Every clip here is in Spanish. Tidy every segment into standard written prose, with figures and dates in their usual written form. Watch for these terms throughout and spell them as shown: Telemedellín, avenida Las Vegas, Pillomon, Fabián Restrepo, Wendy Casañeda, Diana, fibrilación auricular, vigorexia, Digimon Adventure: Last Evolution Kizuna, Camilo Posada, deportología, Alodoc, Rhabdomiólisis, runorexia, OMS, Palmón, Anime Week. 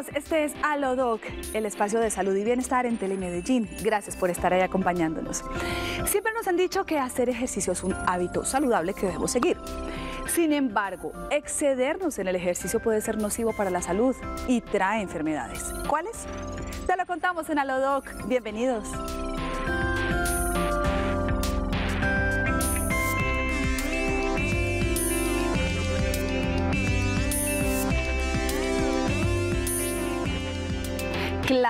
Bienvenidos, este es Alodoc, el espacio de salud y bienestar en Telemedellín. Gracias por estar ahí acompañándonos. Siempre nos han dicho que hacer ejercicio es un hábito saludable que debemos seguir. Sin embargo, excedernos en el ejercicio puede ser nocivo para la salud y trae enfermedades. ¿Cuáles? Te lo contamos en Alodoc. Bienvenidos.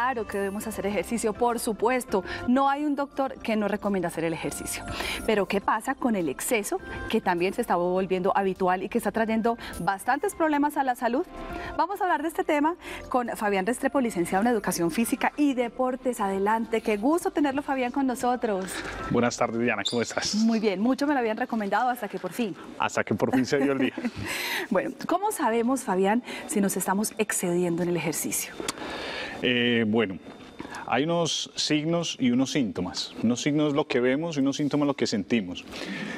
Claro que debemos hacer ejercicio, por supuesto. No hay un doctor que no recomienda hacer el ejercicio. Pero ¿qué pasa con el exceso, que también se está volviendo habitual y que está trayendo bastantes problemas a la salud? Vamos a hablar de este tema con Fabián Restrepo, licenciado en Educación Física y Deportes. Adelante, qué gusto tenerlo, Fabián, con nosotros. Buenas tardes, Diana, ¿cómo estás? Muy bien, mucho me lo habían recomendado hasta que por fin. Hasta que por fin se dio el día. Bueno, ¿cómo sabemos, Fabián, si nos estamos excediendo en el ejercicio? Bueno, hay unos signos y unos síntomas. Unos signos lo que vemos y unos síntomas lo que sentimos.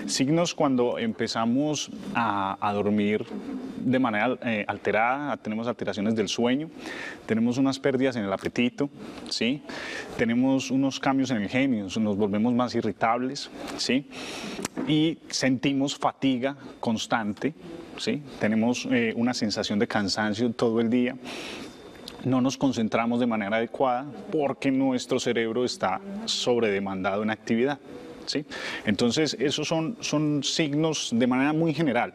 Signos cuando empezamos a dormir de manera alterada, tenemos alteraciones del sueño, tenemos unas pérdidas en el apetito, ¿sí? Tenemos unos cambios en el genio, nos volvemos más irritables, ¿sí? Y sentimos fatiga constante, ¿sí? Tenemos una sensación de cansancio todo el día. No nos concentramos de manera adecuada porque nuestro cerebro está sobredemandado en actividad, ¿sí? Entonces, esos son signos de manera muy general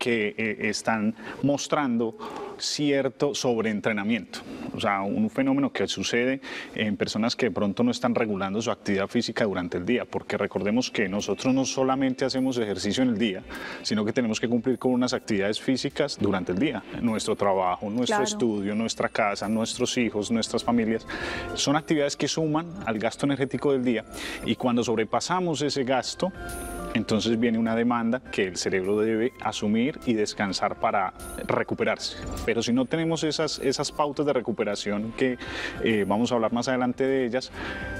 que están mostrando cierto sobreentrenamiento, o sea, un fenómeno que sucede en personas que de pronto no están regulando su actividad física durante el día, porque recordemos que nosotros no solamente hacemos ejercicio en el día, sino que tenemos que cumplir con unas actividades físicas durante el día, nuestro trabajo, nuestro estudio, nuestra casa, nuestros hijos, nuestras familias, son actividades que suman al gasto energético del día y cuando sobrepasamos ese gasto, entonces viene una demanda que el cerebro debe asumir y descansar para recuperarse. Pero si no tenemos esas pautas de recuperación que vamos a hablar más adelante de ellas,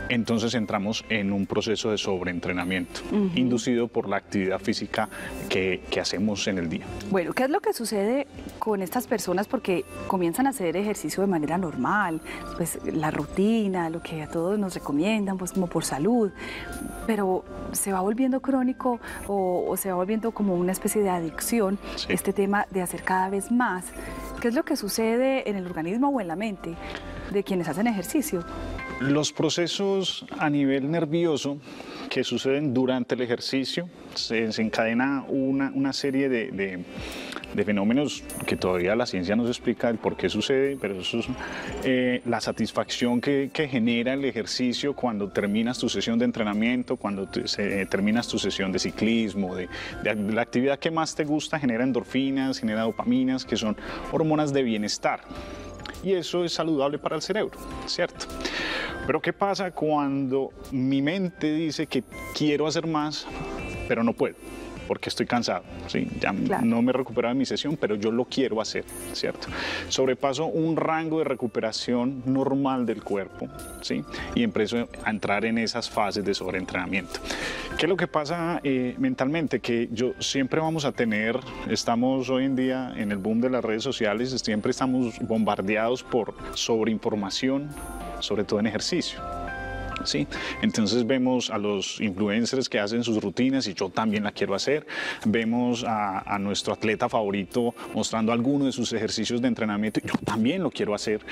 entonces entramos en un proceso de sobreentrenamiento inducido por la actividad física que hacemos en el día. Bueno, ¿qué es lo que sucede con estas personas? Porque comienzan a hacer ejercicio de manera normal, pues la rutina, lo que a todos nos recomiendan, pues como por salud, pero se va volviendo crónico o se va volviendo como una especie de adicción, sí, este tema de hacer cada vez más. ¿Qué es lo que sucede en el organismo o en la mente de quienes hacen ejercicio? Los procesos a nivel nervioso que suceden durante el ejercicio, se desencadena una serie de fenómenos que todavía la ciencia nos explica el por qué sucede, pero eso es la satisfacción que genera el ejercicio cuando terminas tu sesión de entrenamiento, cuando terminas tu sesión de ciclismo, de la actividad que más te gusta, genera endorfinas, genera dopaminas, que son hormonas de bienestar. Y eso es saludable para el cerebro, ¿cierto? Pero ¿qué pasa cuando mi mente dice que quiero hacer más, pero no puedo? Porque estoy cansado, ¿sí? Ya no me he recuperado de mi sesión, pero yo lo quiero hacer, ¿cierto? Sobrepaso un rango de recuperación normal del cuerpo, ¿sí? Y empiezo a entrar en esas fases de sobreentrenamiento. ¿Qué es lo que pasa mentalmente? Que yo siempre vamos a tener, estamos hoy en día en el boom de las redes sociales, siempre estamos bombardeados por sobreinformación, sobre todo en ejercicio. ¿Sí? Entonces vemos a los influencers que hacen sus rutinas y yo también la quiero hacer, vemos a nuestro atleta favorito mostrando alguno de sus ejercicios de entrenamiento y yo también lo quiero hacer,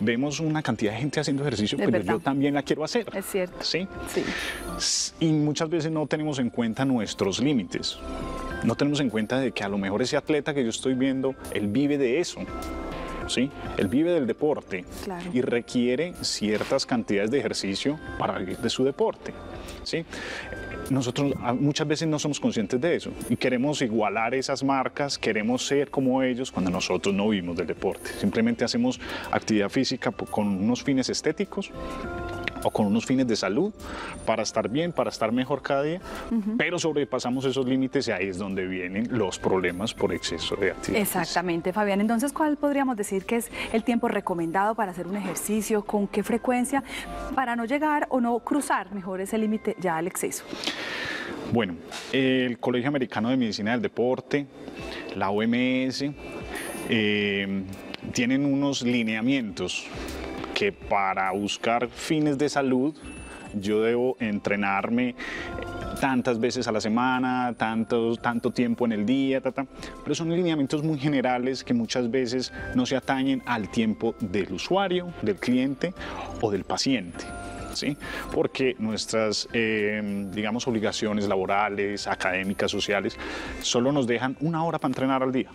vemos una cantidad de gente haciendo ejercicio pero yo también la quiero hacer, es cierto, ¿sí? Sí. Y muchas veces no tenemos en cuenta nuestros límites, no tenemos en cuenta de que a lo mejor ese atleta que yo estoy viendo, él vive de eso, ¿sí? Él vive del deporte, claro, y requiere ciertas cantidades de ejercicio para vivir de su deporte, ¿sí? Nosotros muchas veces no somos conscientes de eso y queremos igualar esas marcas, queremos ser como ellos cuando nosotros no vivimos del deporte. Simplemente hacemos actividad física con unos fines estéticos o con unos fines de salud, para estar bien, para estar mejor cada día, pero sobrepasamos esos límites y ahí es donde vienen los problemas por exceso de actividad. Exactamente, Fabián. Entonces, ¿cuál podríamos decir que es el tiempo recomendado para hacer un ejercicio? ¿Con qué frecuencia? Para no llegar o no cruzar, mejor, ese límite ya al exceso. Bueno, el Colegio Americano de Medicina del Deporte, la OMS, tienen unos lineamientos que para buscar fines de salud yo debo entrenarme tantas veces a la semana, tanto tiempo en el día, pero son lineamientos muy generales que muchas veces no se atañen al tiempo del usuario, del cliente o del paciente. ¿Sí? Porque nuestras, digamos, obligaciones laborales, académicas, sociales, solo nos dejan una hora para entrenar al día.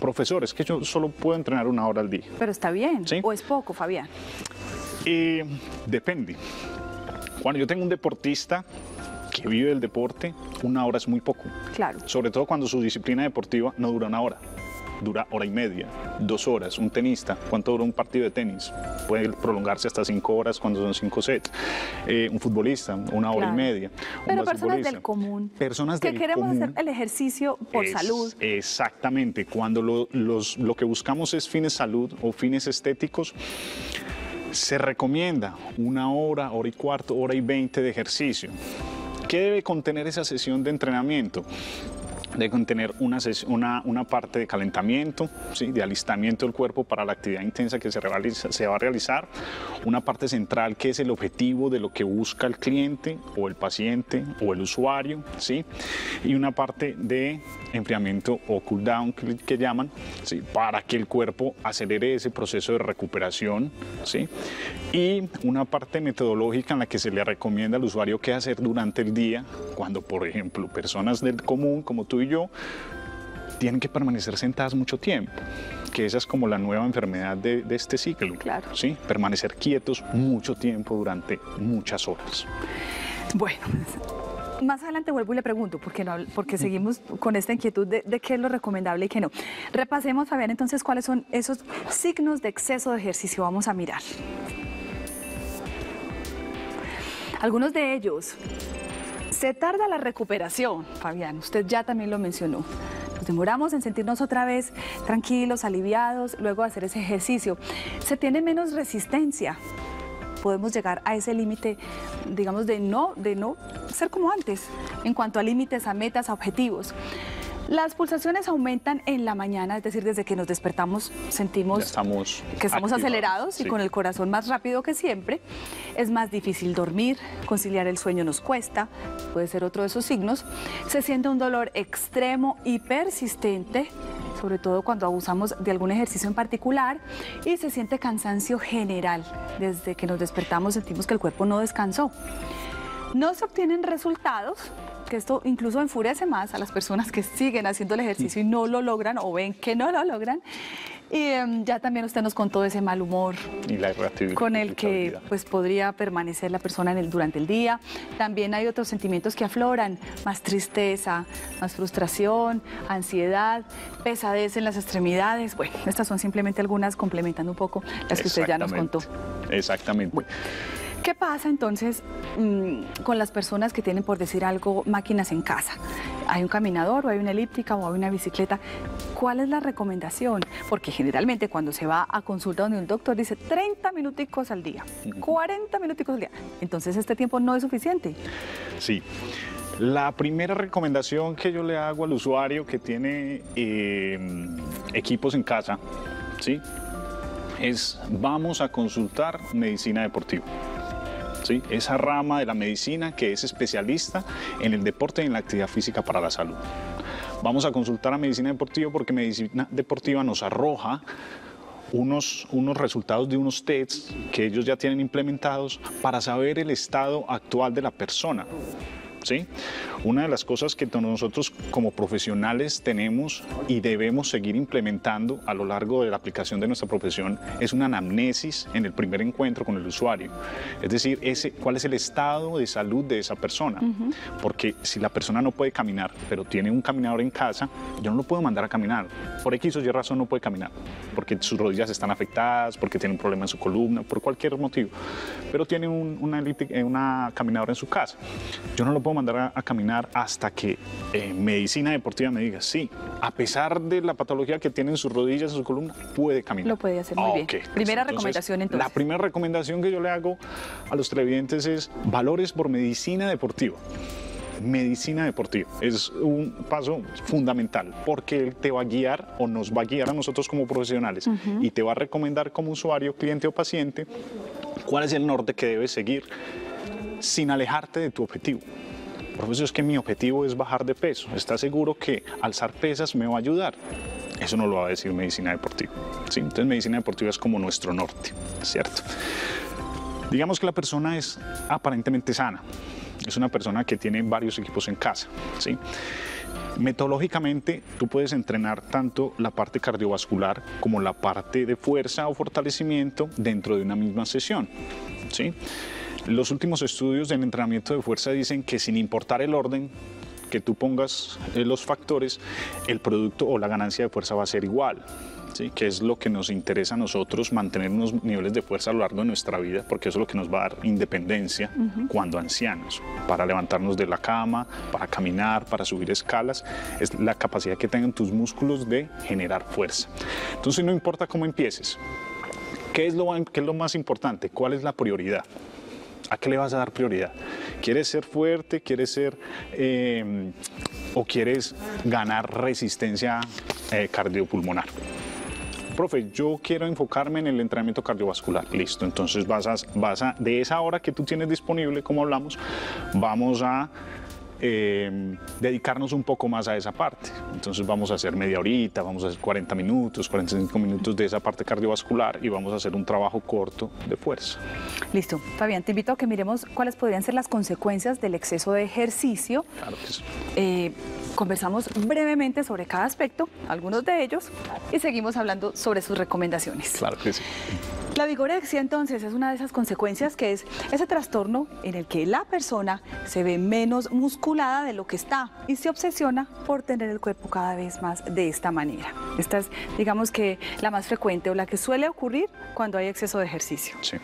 Profesor, es que yo solo puedo entrenar una hora al día. Pero está bien, ¿sí? ¿O es poco, Fabián? Depende. Cuando yo tengo un deportista que vive del deporte, una hora es muy poco. Claro. Sobre todo cuando su disciplina deportiva no dura una hora. Dura hora y media, 2 horas. Un tenista, ¿cuánto dura un partido de tenis? Puede prolongarse hasta 5 horas cuando son 5 sets. Un futbolista, una hora y media. Pero personas del común. Personas del común. Que queremos hacer el ejercicio por salud. Exactamente. Cuando lo que buscamos es fines salud o fines estéticos, se recomienda 1 hora, 1 hora y cuarto, 1 hora y 20 de ejercicio. ¿Qué debe contener esa sesión de entrenamiento? Debe contener una parte de calentamiento, ¿sí? De alistamiento del cuerpo para la actividad intensa que se va a realizar, una parte central que es el objetivo de lo que busca el cliente o el paciente o el usuario, ¿sí? Y una parte de enfriamiento o cool down que llaman, ¿sí? Para que el cuerpo acelere ese proceso de recuperación, ¿sí? Y una parte metodológica en la que se le recomienda al usuario qué hacer durante el día cuando, por ejemplo, personas del común como tú y yo tienen que permanecer sentadas mucho tiempo, que esa es como la nueva enfermedad de este ciclo, claro. ¿Sí? Permanecer quietos mucho tiempo durante muchas horas. Bueno, más adelante vuelvo y le pregunto, porque seguimos con esta inquietud de qué es lo recomendable y qué no. Repasemos, Fabián, entonces, cuáles son esos signos de exceso de ejercicio. Vamos a mirar algunos de ellos. Se tarda la recuperación, Fabián, usted ya también lo mencionó. Nos demoramos en sentirnos otra vez tranquilos, aliviados, luego de hacer ese ejercicio. Se tiene menos resistencia. Podemos llegar a ese límite, digamos, de no ser como antes, en cuanto a límites, a metas, a objetivos. Las pulsaciones aumentan en la mañana, es decir, desde que nos despertamos sentimos que estamos acelerados, sí. Y con el corazón más rápido que siempre. Es más difícil dormir, conciliar el sueño nos cuesta, puede ser otro de esos signos. Se siente un dolor extremo y persistente, sobre todo cuando abusamos de algún ejercicio en particular, y se siente cansancio general. Desde que nos despertamos sentimos que el cuerpo no descansó. No se obtienen resultados, que esto incluso enfurece más a las personas que siguen haciendo el ejercicio y no lo logran o ven que no lo logran. Y ya también usted nos contó ese mal humor y la irritabilidad con el que pues, podría permanecer la persona durante el día. También hay otros sentimientos que afloran, más tristeza, más frustración, ansiedad, pesadez en las extremidades. Bueno, estas son simplemente algunas, complementando un poco las que usted ya nos contó. Exactamente. Bueno. ¿Qué pasa entonces con las personas que tienen, por decir algo, máquinas en casa? ¿Hay un caminador o hay una elíptica o hay una bicicleta? ¿Cuál es la recomendación? Porque generalmente cuando se va a consulta donde un doctor dice 30 minuticos al día, 40 minuticos al día. Entonces este tiempo no es suficiente. Sí. La primera recomendación que yo le hago al usuario que tiene equipos en casa, ¿sí? Es vamos a consultar medicina deportiva. ¿Sí? Esa rama de la medicina que es especialista en el deporte y en la actividad física para la salud. Vamos a consultar a medicina deportiva porque medicina deportiva nos arroja unos resultados de unos tests que ellos ya tienen implementados para saber el estado actual de la persona. ¿Sí? Una de las cosas que nosotros como profesionales tenemos y debemos seguir implementando a lo largo de la aplicación de nuestra profesión es una anamnesis en el primer encuentro con el usuario. Es decir, cuál es el estado de salud de esa persona. Porque si la persona no puede caminar, pero tiene un caminador en casa, yo no lo puedo mandar a caminar. Por X o Y razón no puede caminar, porque sus rodillas están afectadas, porque tiene un problema en su columna, por cualquier motivo. Pero tiene una caminadora en su casa. Yo no lo puedo mandar a caminar hasta que medicina deportiva me diga, sí, a pesar de la patología que tiene en sus rodillas, en su columna, puede caminar. Lo puede hacer muy bien. Primera recomendación, entonces. La primera recomendación que yo le hago a los televidentes es valores por medicina deportiva. Medicina deportiva es un paso fundamental porque él te va a guiar o nos va a guiar a nosotros como profesionales y te va a recomendar como usuario, cliente o paciente cuál es el norte que debes seguir sin alejarte de tu objetivo. Profesor, es que mi objetivo es bajar de peso. ¿Está seguro que alzar pesas me va a ayudar? Eso no lo va a decir medicina deportiva, ¿sí? Entonces medicina deportiva es como nuestro norte, ¿cierto? Digamos que la persona es aparentemente sana. Es una persona que tiene varios equipos en casa, ¿sí? Metodológicamente tú puedes entrenar tanto la parte cardiovascular como la parte de fuerza o fortalecimiento dentro de una misma sesión, ¿sí? Los últimos estudios del entrenamiento de fuerza dicen que sin importar el orden que tú pongas los factores, el producto o la ganancia de fuerza va a ser igual, ¿sí? Que es lo que nos interesa a nosotros, mantener unos niveles de fuerza a lo largo de nuestra vida, porque eso es lo que nos va a dar independencia cuando ancianos, para levantarnos de la cama, para caminar, para subir escalas. Es la capacidad que tengan tus músculos de generar fuerza. Entonces no importa cómo empieces. ¿Qué es lo más importante? ¿Cuál es la prioridad? ¿A qué le vas a dar prioridad? ¿Quieres ser fuerte? ¿Quieres ser o quieres ganar resistencia cardiopulmonar? Profe, yo quiero enfocarme en el entrenamiento cardiovascular. Listo, entonces vas a de esa hora que tú tienes disponible, como hablamos, vamos a dedicarnos un poco más a esa parte. Entonces vamos a hacer media horita, vamos a hacer 40 minutos, 45 minutos de esa parte cardiovascular y vamos a hacer un trabajo corto de fuerza. Listo. Fabián, te invito a que miremos cuáles podrían ser las consecuencias del exceso de ejercicio. Claro que sí. Conversamos brevemente sobre cada aspecto, algunos de ellos, y seguimos hablando sobre sus recomendaciones. Claro que sí. La vigorexia, entonces, es una de esas consecuencias, que es ese trastorno en el que la persona se ve menos musculada de lo que está y se obsesiona por tener el cuerpo cada vez más de esta manera. Esta es, digamos, que la más frecuente o la que suele ocurrir cuando hay exceso de ejercicio. Sí.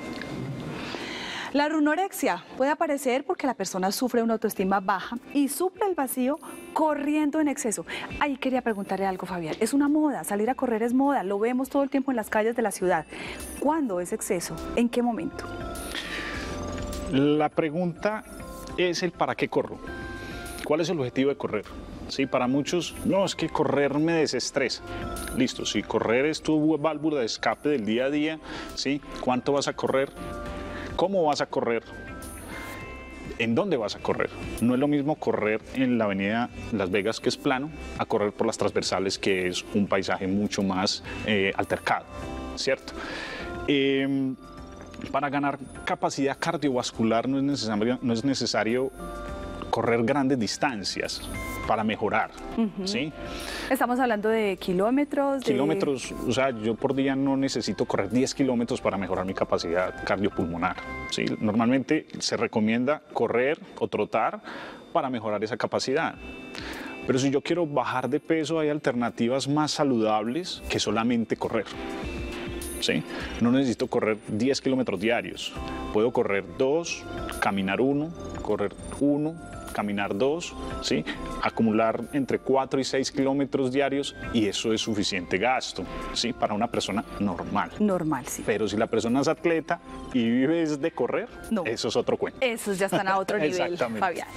La runorexia puede aparecer porque la persona sufre una autoestima baja y suple el vacío corriendo en exceso. Ahí quería preguntarle algo, Fabián. Es una moda, salir a correr es moda, lo vemos todo el tiempo en las calles de la ciudad. ¿Cuándo es exceso? ¿En qué momento? La pregunta es el para qué corro. ¿Cuál es el objetivo de correr? Sí, para muchos, no, es que correr me desestresa. Listo, si correr es tu válvula de escape del día a día, ¿sí? ¿Cuánto vas a correr? ¿Cómo vas a correr? ¿En dónde vas a correr? No es lo mismo correr en la avenida Las Vegas, que es plano, a correr por las transversales, que es un paisaje mucho más altercado, ¿cierto? Para ganar capacidad cardiovascular no es necesario correr grandes distancias para mejorar, ¿sí? Estamos hablando de kilómetros. Kilómetros, o sea, yo por día no necesito correr 10 kilómetros para mejorar mi capacidad cardiopulmonar, ¿sí? Normalmente se recomienda correr o trotar para mejorar esa capacidad. Pero si yo quiero bajar de peso, hay alternativas más saludables que solamente correr, ¿sí? No necesito correr 10 kilómetros diarios. Puedo correr 2, caminar 1, correr 1, caminar 2, ¿sí? Acumular entre 4 y 6 kilómetros diarios y eso es suficiente gasto, ¿sí? Para una persona normal. Normal, sí. Pero si la persona es atleta y vive de correr, no. Eso es otro cuento. Esos ya están a otro nivel. Exactamente. Fabián.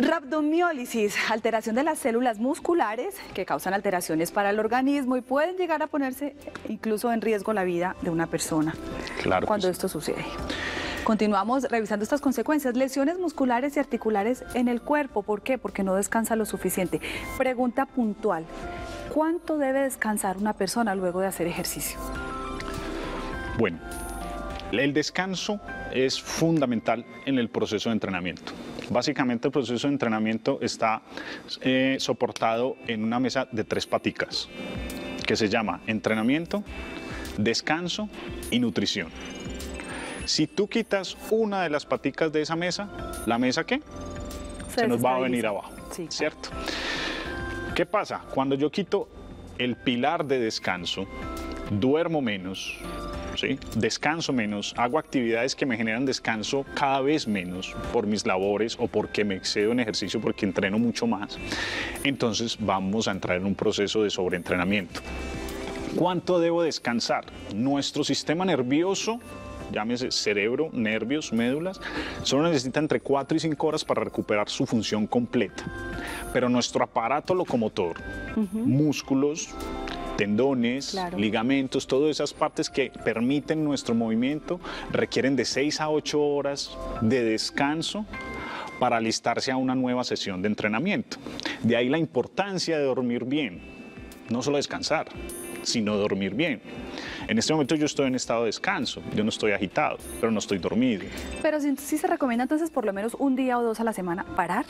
Rhabdomiólisis, alteración de las células musculares que causan alteraciones para el organismo y pueden llegar a ponerse incluso en riesgo la vida de una persona. Claro. Cuando esto sucede. Continuamos revisando estas consecuencias, lesiones musculares y articulares en el cuerpo. ¿Por qué? Porque no descansa lo suficiente. Pregunta puntual, ¿cuánto debe descansar una persona luego de hacer ejercicio? Bueno, el descanso es fundamental en el proceso de entrenamiento. Básicamente el proceso de entrenamiento está soportado en una mesa de 3 paticas, que se llama entrenamiento, descanso y nutrición. Si tú quitas una de las paticas de esa mesa, ¿la mesa qué? Se nos va a venir abajo, sí, ¿cierto? ¿Qué pasa? Cuando yo quito el pilar de descanso, duermo menos, ¿sí? Descanso menos, hago actividades que me generan descanso cada vez menos por mis labores o porque me excedo en ejercicio, porque entreno mucho más. Entonces vamos a entrar en un proceso de sobreentrenamiento. ¿Cuánto debo descansar? Nuestro sistema nervioso llámese cerebro, nervios, médulas, solo necesita entre 4 y 5 horas para recuperar su función completa. Pero nuestro aparato locomotor, músculos, tendones, ligamentos, todas esas partes que permiten nuestro movimiento, requieren de 6 a 8 horas de descanso para alistarse a una nueva sesión de entrenamiento. De ahí la importancia de dormir bien, no solo descansar, sino dormir bien. En este momento yo estoy en estado de descanso, yo no estoy agitado, pero no estoy dormido. Pero sí se recomienda entonces por lo menos un día o dos a la semana parar.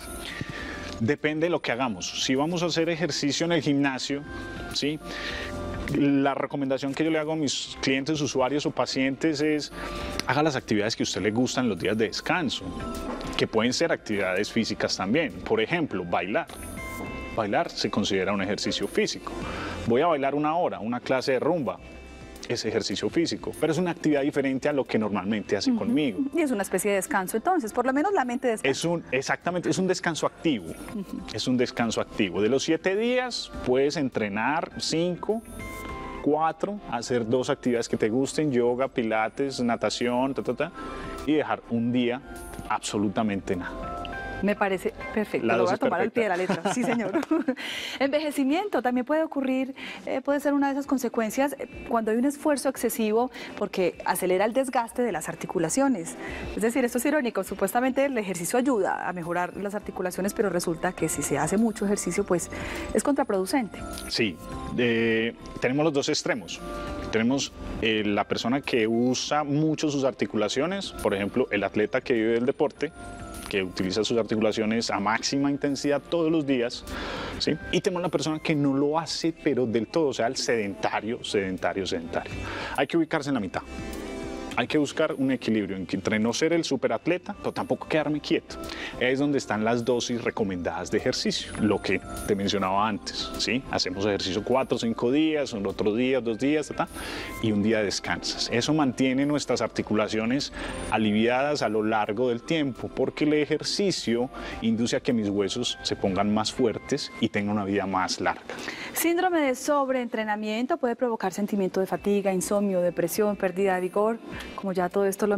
Depende de lo que hagamos. Si vamos a hacer ejercicio en el gimnasio, ¿sí? La recomendación que yo le hago a mis clientes, usuarios o pacientes es: haga las actividades que a usted le gustan los días de descanso, que pueden ser actividades físicas también. Por ejemplo, bailar. Bailar se considera un ejercicio físico. Voy a bailar una hora, una clase de rumba. Es ejercicio físico, pero es una actividad diferente a lo que normalmente hace conmigo. Y es una especie de descanso, entonces, por lo menos la mente descansa. Exactamente, es un descanso activo, es un descanso activo. De los 7 días puedes entrenar 5, 4, hacer 2 actividades que te gusten, yoga, pilates, natación, y dejar un día absolutamente nada. Me parece perfecto, lo voy a tomar al pie de la letra, sí señor. Envejecimiento también puede ocurrir, puede ser una de esas consecuencias cuando hay un esfuerzo excesivo porque acelera el desgaste de las articulaciones. Es decir, esto es irónico, supuestamente el ejercicio ayuda a mejorar las articulaciones, pero resulta que si se hace mucho ejercicio, pues es contraproducente. Sí, tenemos los dos extremos. Tenemos la persona que usa mucho sus articulaciones, por ejemplo, el atleta que vive del deporte, que utiliza sus articulaciones a máxima intensidad todos los días, ¿sí? Y tenemos la persona que no lo hace, pero del todo, o sea, el sedentario. Hay que ubicarse en la mitad. Hay que buscar un equilibrio entre no ser el superatleta, pero tampoco quedarme quieto. Es donde están las dosis recomendadas de ejercicio, lo que te mencionaba antes, ¿sí? Hacemos ejercicio 4 o 5 días, otros días, 2 días, y un día descansas. Eso mantiene nuestras articulaciones aliviadas a lo largo del tiempo, porque el ejercicio induce a que mis huesos se pongan más fuertes y tengan una vida más larga. Síndrome de sobreentrenamiento puede provocar sentimiento de fatiga, insomnio, depresión, pérdida de vigor. Como ya todo esto lo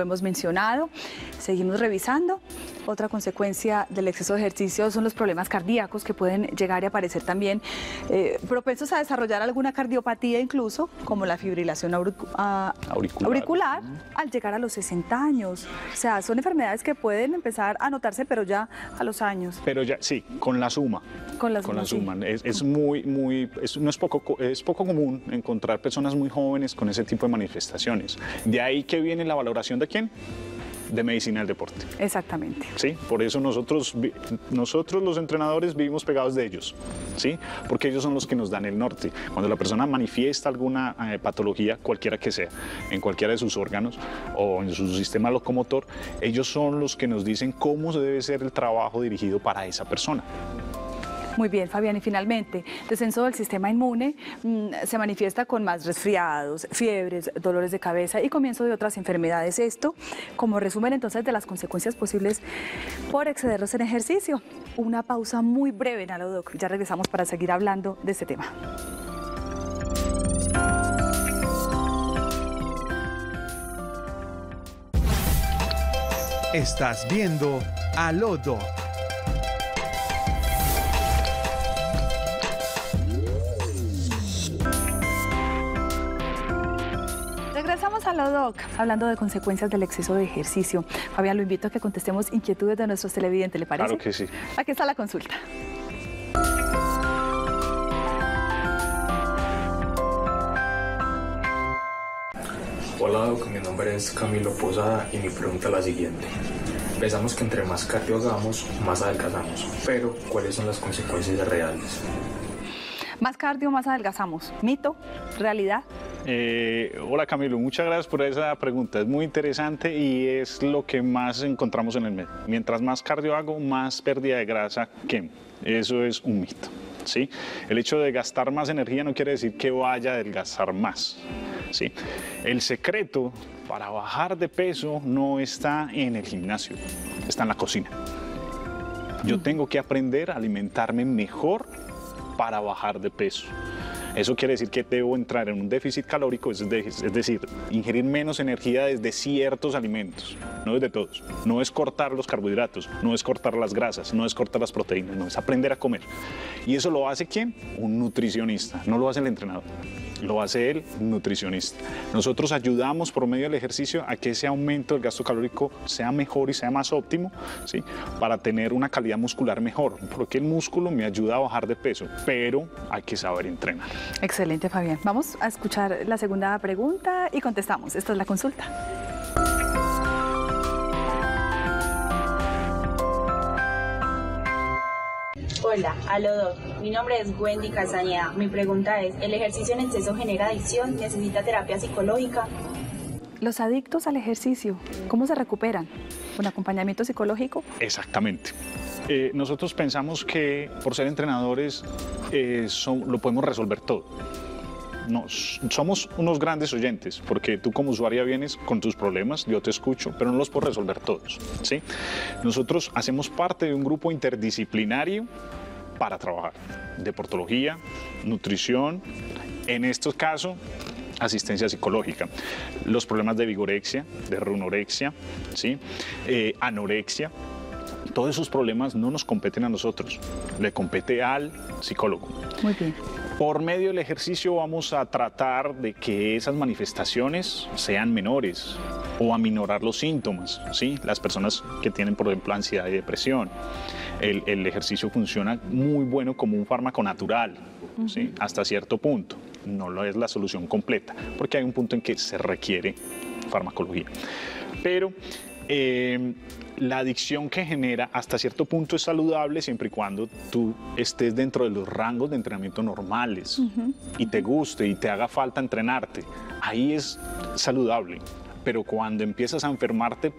hemos mencionado, seguimos revisando. Otra consecuencia del exceso de ejercicio son los problemas cardíacos que pueden llegar y aparecer también, propensos a desarrollar alguna cardiopatía incluso, como la fibrilación auricular al llegar a los 60 años. O sea, son enfermedades que pueden empezar a notarse, pero ya a los años. Pero ya, sí, con la suma. Con la suma. Es poco común encontrar personas muy jóvenes con ese tipo de manifestaciones. De ahí que viene la valoración de quién, de medicina del deporte. Exactamente. Sí, por eso nosotros los entrenadores vivimos pegados de ellos, ¿sí? Porque ellos son los que nos dan el norte. Cuando la persona manifiesta alguna patología, cualquiera que sea, en cualquiera de sus órganos o en su sistema locomotor, ellos son los que nos dicen cómo debe ser el trabajo dirigido para esa persona. Muy bien, Fabián, y finalmente, descenso del sistema inmune se manifiesta con más resfriados, fiebres, dolores de cabeza y comienzo de otras enfermedades. Esto, como resumen entonces de las consecuencias posibles por excedernos en ejercicio. Una pausa muy breve en Alodoc, ya regresamos para seguir hablando de este tema. Estás viendo Alodoc. Regresamos a Alodoc, hablando de consecuencias del exceso de ejercicio. Fabián, lo invito a que contestemos inquietudes de nuestros televidentes, ¿le parece? Claro que sí. Aquí está la consulta. Hola, Doc, mi nombre es Camilo Posada y mi pregunta es la siguiente. Pensamos que entre más cardio hagamos, más adelgazamos, pero ¿cuáles son las consecuencias reales? Más cardio, más adelgazamos. ¿Mito? ¿Realidad? Hola Camilo, muchas gracias por esa pregunta, es muy interesante y es lo que más encontramos en el medio. Mientras más cardio hago, más pérdida de grasa quemo. Eso es un mito, ¿sí? El hecho de gastar más energía no quiere decir que vaya a adelgazar más, ¿sí? El secreto para bajar de peso no está en el gimnasio, está en la cocina. Yo tengo que aprender a alimentarme mejor para bajar de peso. Eso quiere decir que debo entrar en un déficit calórico, es decir, ingerir menos energía desde ciertos alimentos, no desde todos. No es cortar los carbohidratos, no es cortar las grasas, no es cortar las proteínas, no es aprender a comer. ¿Y eso lo hace quién? Un nutricionista, no lo hace el entrenador. Lo hace el nutricionista. Nosotros ayudamos por medio del ejercicio a que ese aumento del gasto calórico sea mejor y sea más óptimo, ¿sí? Para tener una calidad muscular mejor, porque el músculo me ayuda a bajar de peso, pero hay que saber entrenar. Excelente, Fabián. Vamos a escuchar la segunda pregunta y contestamos. Esta es la consulta. Hola, Alodoc. Mi nombre es Wendy Casañeda. Mi pregunta es, ¿el ejercicio en exceso genera adicción? ¿Necesita terapia psicológica? Los adictos al ejercicio, ¿cómo se recuperan? ¿Con acompañamiento psicológico? Exactamente. Nosotros pensamos que por ser entrenadores lo podemos resolver todo. No, somos unos grandes oyentes, porque tú como usuaria vienes con tus problemas, yo te escucho, pero no los puedo resolver todos, ¿sí? Nosotros hacemos parte de un grupo interdisciplinario para trabajar, deportología, nutrición, en estos casos, asistencia psicológica, los problemas de vigorexia, de runorexia, ¿sí? Anorexia. Todos esos problemas no nos competen a nosotros, le compete al psicólogo. Muy bien. Por medio del ejercicio vamos a tratar de que esas manifestaciones sean menores o aminorar los síntomas, ¿sí? Las personas que tienen, por ejemplo, ansiedad y depresión. El ejercicio funciona muy bueno como un fármaco natural, ¿sí? Hasta cierto punto. No lo es la solución completa, porque hay un punto en que se requiere farmacología. Pero la adicción que genera hasta cierto punto es saludable siempre y cuando tú estés dentro de los rangos de entrenamiento normales y te guste y te haga falta entrenarte. Ahí es saludable, pero cuando empiezas a enfermarte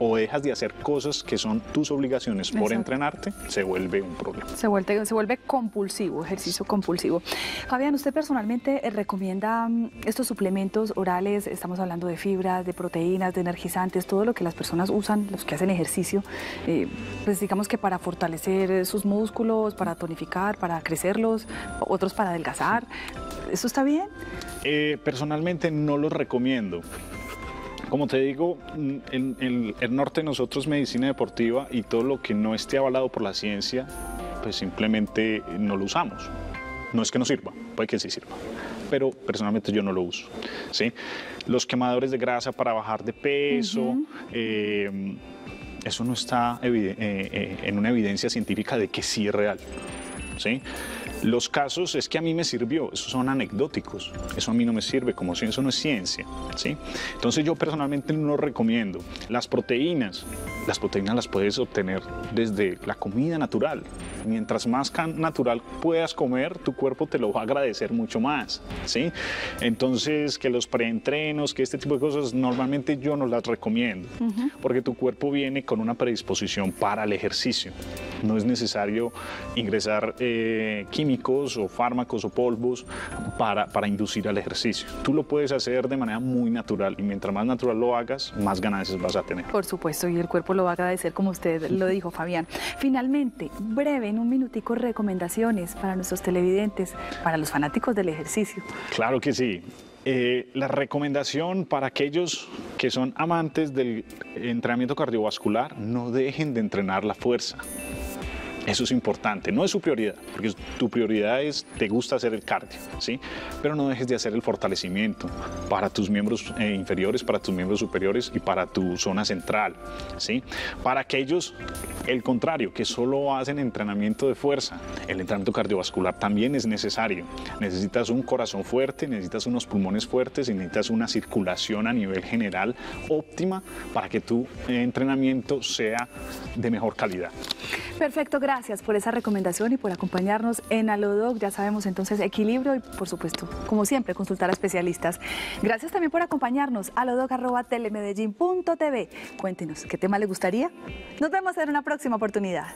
o dejas de hacer cosas que son tus obligaciones por entrenarte, se vuelve un problema. Se vuelve compulsivo, ejercicio compulsivo. Fabián, ¿usted personalmente recomienda estos suplementos orales? Estamos hablando de fibras, de proteínas, de energizantes, todo lo que las personas usan, los que hacen ejercicio, pues digamos que para fortalecer sus músculos, para tonificar, para crecerlos, otros para adelgazar. ¿Eso está bien? Personalmente no los recomiendo. Como te digo, el norte de nosotros, medicina deportiva, y todo lo que no esté avalado por la ciencia, pues simplemente no lo usamos. No es que no sirva, puede que sí sirva, pero personalmente yo no lo uso, ¿sí? Los quemadores de grasa para bajar de peso, eso no está en una evidencia científica de que sí es real, ¿sí? Los casos es que a mí me sirvió, esos son anecdóticos, eso a mí no me sirve, como si eso no es ciencia, ¿sí? Entonces yo personalmente no lo recomiendo. Las proteínas las puedes obtener desde la comida natural. Mientras más natural puedas comer, tu cuerpo te lo va a agradecer mucho más, ¿sí? Entonces que los preentrenos, que este tipo de cosas, normalmente yo no las recomiendo, porque tu cuerpo viene con una predisposición para el ejercicio. No es necesario ingresar químicos o fármacos o polvos para inducir al ejercicio. Tú lo puedes hacer de manera muy natural, y mientras más natural lo hagas, más ganancias vas a tener. Por supuesto, y el cuerpo lo va a agradecer, como usted lo dijo, Fabián. Finalmente, breve, en un minutico, recomendaciones para nuestros televidentes, para los fanáticos del ejercicio. Claro que sí. La recomendación para aquellos que son amantes del entrenamiento cardiovascular: no dejen de entrenar la fuerza. Eso es importante, no es su prioridad, porque tu prioridad es, te gusta hacer el cardio, ¿sí? Pero no dejes de hacer el fortalecimiento para tus miembros inferiores, para tus miembros superiores y para tu zona central, ¿sí? Para aquellos, el contrario, que solo hacen entrenamiento de fuerza, el entrenamiento cardiovascular también es necesario. Necesitas un corazón fuerte, necesitas unos pulmones fuertes y necesitas una circulación a nivel general óptima para que tu entrenamiento sea de mejor calidad. Perfecto, gracias. Gracias por esa recomendación y por acompañarnos en Alodoc. Ya sabemos entonces equilibrio y, por supuesto, como siempre, consultar a especialistas. Gracias también por acompañarnos. Alodoc@telemedellin.tv. Cuéntenos qué tema le gustaría. Nos vemos en una próxima oportunidad.